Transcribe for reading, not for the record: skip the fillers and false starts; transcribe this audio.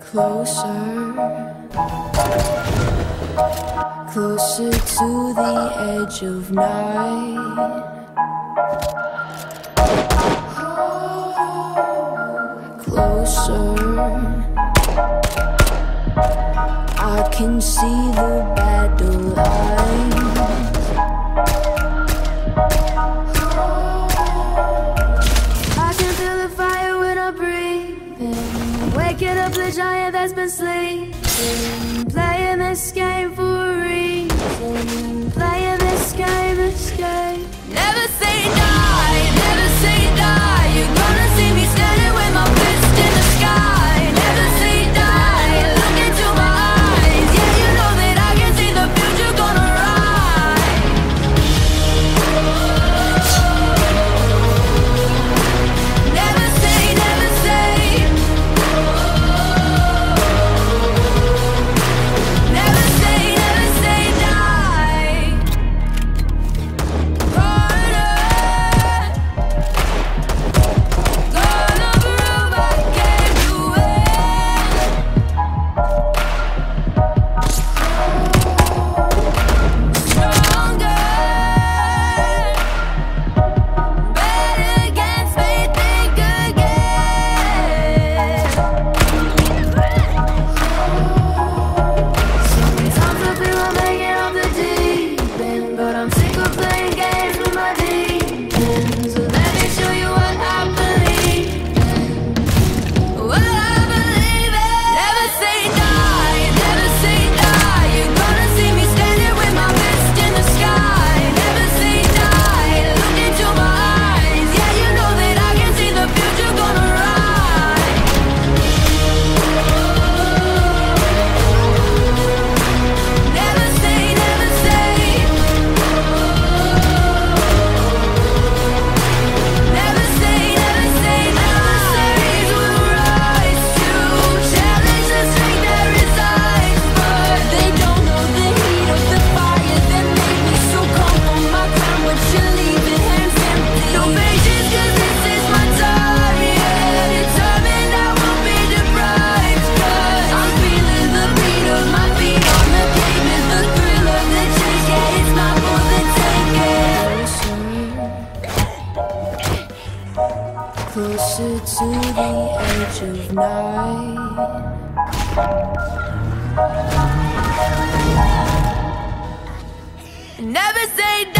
Closer to the edge of night. Closer, I can see the battle lines. I can feel the fire when I'm breathing, waking up the giant that's been sleeping, playing this game for a reason, playing this game, Never say die, never say die. You're gonna see me standing with my fist in the sky. Never say die, look into my eyes. Yeah, you know that I can see the future gonna rise. Never say, never say. Never say, never say die. Gonna prove I can do it. Stronger, bet against me, think again. Sometimes I feel I'm hanging off the deep end, but I'm sick of playing games with my demons. So let me show you what I believe in. What I believe in. Never say die, never say die. You're gonna see me standing with my fist in the sky. Never say die, look into my eyes. Yeah, you know that I can see the future gonna rise. Never say, never say. Never say, never say. Never say these will rise to challenge the strength that resides. But they don't know the heat of the fire that made me so cold on my crown. What you're leaving hands empty. No patience, 'cause this is my time. Yeah, determined I won't be deprived. 'Cause I'm feeling the beat of my feet on the pavement, the thrill of the chase. Yeah, it's mine for the taking. Closer to the edge of night. Never say die.